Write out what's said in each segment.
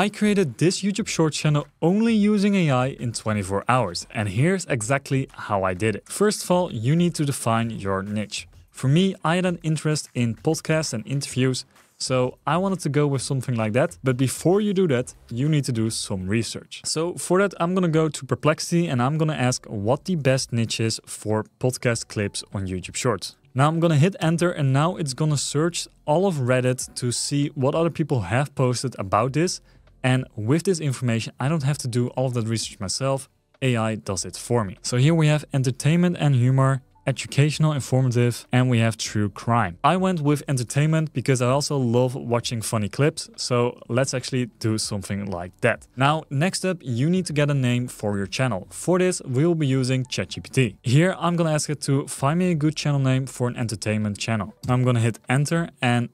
I created this YouTube short channel only using AI in 24 hours, and here's exactly how I did it. First of all, you need to define your niche. For me, I had an interest in podcasts and interviews, so I wanted to go with something like that. But before you do that, you need to do some research. So for that, I'm gonna go to Perplexity and I'm gonna ask what the best niche is for podcast clips on YouTube Shorts. Now I'm gonna hit enter and now it's gonna search all of Reddit to see what other people have posted about this. And with this information, I don't have to do all of that research myself. AI does it for me. So here we have entertainment and humor, educational, informative, and we have true crime. I went with entertainment because I also love watching funny clips, so let's actually do something like that. Now, next up, you need to get a name for your channel. For this, we will be using ChatGPT. Here, I'm gonna ask it to find me a good channel name for an entertainment channel. I'm gonna hit enter and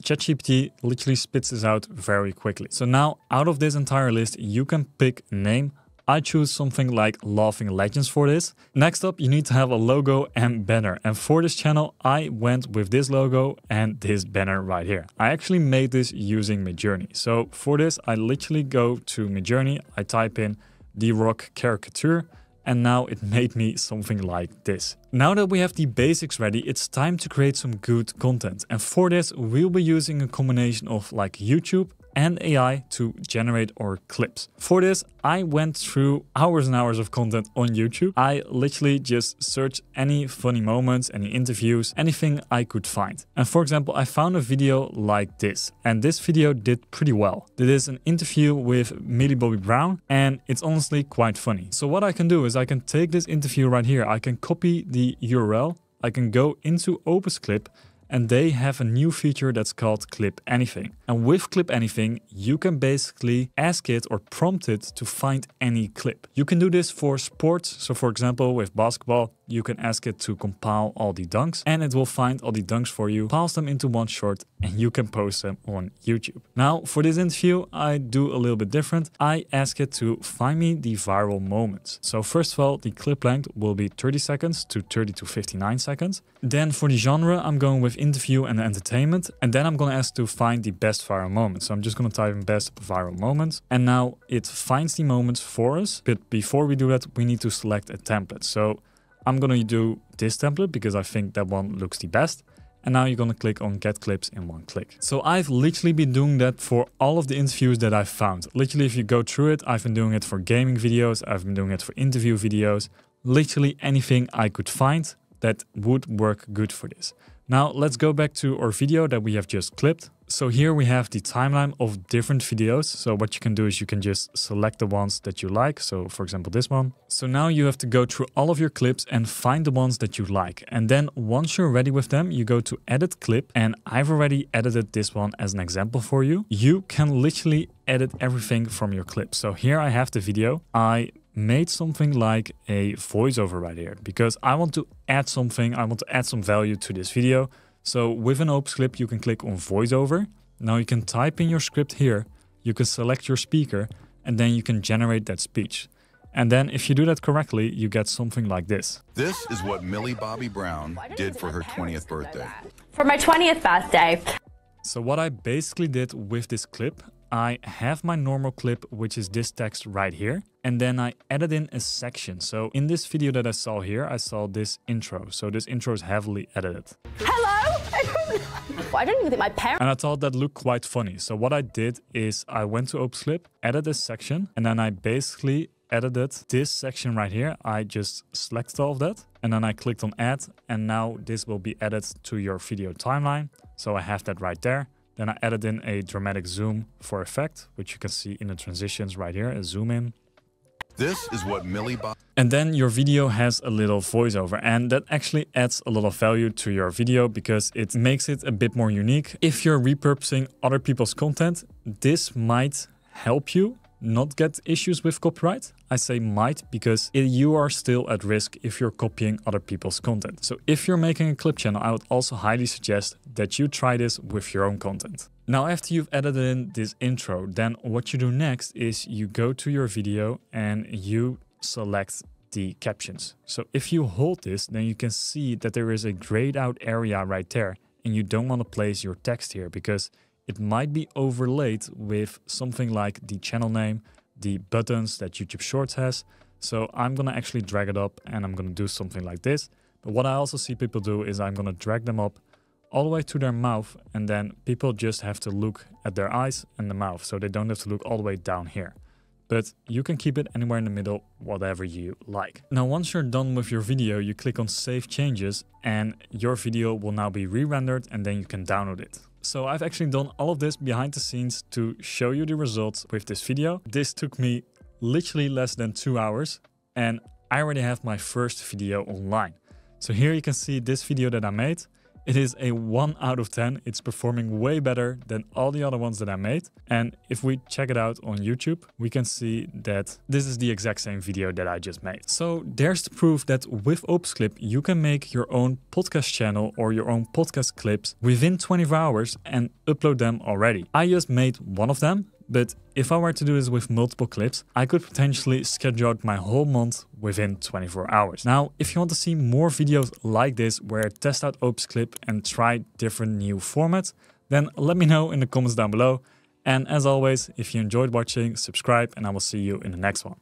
ChatGPT literally spits this out very quickly. So now, out of this entire list, you can pick name. I choose something like Laughing Legends for this. Next up, you need to have a logo and banner. And for this channel, I went with this logo and this banner right here. I actually made this using Midjourney. So for this, I literally go to Midjourney, I type in The Rock caricature, and now it made me something like this. Now that we have the basics ready, it's time to create some good content. And for this, we'll be using a combination of like YouTube and AI to generate our clips. For this, I went through hours and hours of content on YouTube. I literally just searched any funny moments, any interviews, anything I could find. And for example, I found a video like this, and this video did pretty well. This is an interview with Millie Bobby Brown, and it's honestly quite funny. So what I can do is I can take this interview right here, I can copy the URL, I can go into Opus Clip, and they have a new feature that's called Clip Anything. And with Clip Anything, you can basically ask it or prompt it to find any clip. You can do this for sports. So for example, with basketball, you can ask it to compile all the dunks and it will find all the dunks for you, pass them into one short, and you can post them on YouTube. Now for this interview, I do a little bit different. I ask it to find me the viral moments. So first of all, the clip length will be 30 seconds to 30 to 59 seconds. Then for the genre, I'm going with interview and entertainment, and then I'm gonna ask to find the best viral moments. So I'm just gonna type in best viral moments, and now it finds the moments for us. But before we do that, we need to select a template. So I'm gonna do this template because I think that one looks the best. And now you're gonna click on get clips in one click. So I've literally been doing that for all of the interviews that I've found. Literally, if you go through it, I've been doing it for gaming videos, I've been doing it for interview videos, literally anything I could find that would work good for this. Now let's go back to our video that we have just clipped. So here we have the timeline of different videos. So what you can do is you can just select the ones that you like. So for example, this one. So now you have to go through all of your clips and find the ones that you like. And then once you're ready with them, you go to edit clip, and I've already edited this one as an example for you. You can literally edit everything from your clip. So here I have the video. I made something like a voiceover right here because I want to add something. I want to add some value to this video. So with an Opus Clip, you can click on voiceover. Now you can type in your script here. You can select your speaker and then you can generate that speech. And then if you do that correctly, you get something like this. This is what Millie Bobby Brown did for her 20th birthday. For my 20th birthday. So what I basically did with this clip, I have my normal clip, which is this text right here. And then I added in a section. So in this video that I saw here, I saw this intro. So this intro is heavily edited. Hello? I don't even think my parents... And I thought that looked quite funny. So what I did is I went to Opus Clip, added this section, and then I basically edited this section right here. I just selected all of that and then I clicked on add. And now this will be added to your video timeline. So I have that right there. Then I added in a dramatic zoom for effect, which you can see in the transitions right here, a zoom in. This is what Millie Bobby... And then your video has a little voiceover, and that actually adds a lot of value to your video because it makes it a bit more unique. If you're repurposing other people's content, this might help you not get issues with copyright. I say might because you are still at risk if you're copying other people's content. So if you're making a clip channel, I would also highly suggest that you try this with your own content. Now, after you've edited in this intro, then what you do next is you go to your video and you select the captions. So if you hold this, then you can see that there is a grayed out area right there, and you don't want to place your text here because it might be overlaid with something like the channel name, the buttons that YouTube Shorts has. So I'm gonna actually drag it up and I'm gonna do something like this. But what I also see people do is I'm gonna drag them up all the way to their mouth, and then people just have to look at their eyes and the mouth, so they don't have to look all the way down here. But you can keep it anywhere in the middle, whatever you like. Now, once you're done with your video, you click on Save Changes and your video will now be re-rendered, and then you can download it. So I've actually done all of this behind the scenes to show you the results with this video. This took me literally less than 2 hours, and I already have my first video online. So here you can see this video that I made. It is a 1 out of 10. It's performing way better than all the other ones that I made. And if we check it out on YouTube, we can see that this is the exact same video that I just made. So there's the proof that with Opus Clip, you can make your own podcast channel or your own podcast clips within 24 hours and upload them already. I just made one of them, but if I were to do this with multiple clips, I could potentially schedule out my whole month within 24 hours. Now, if you want to see more videos like this where I test out Opus Clip and try different new formats, then let me know in the comments down below. And as always, if you enjoyed watching, subscribe, and I will see you in the next one.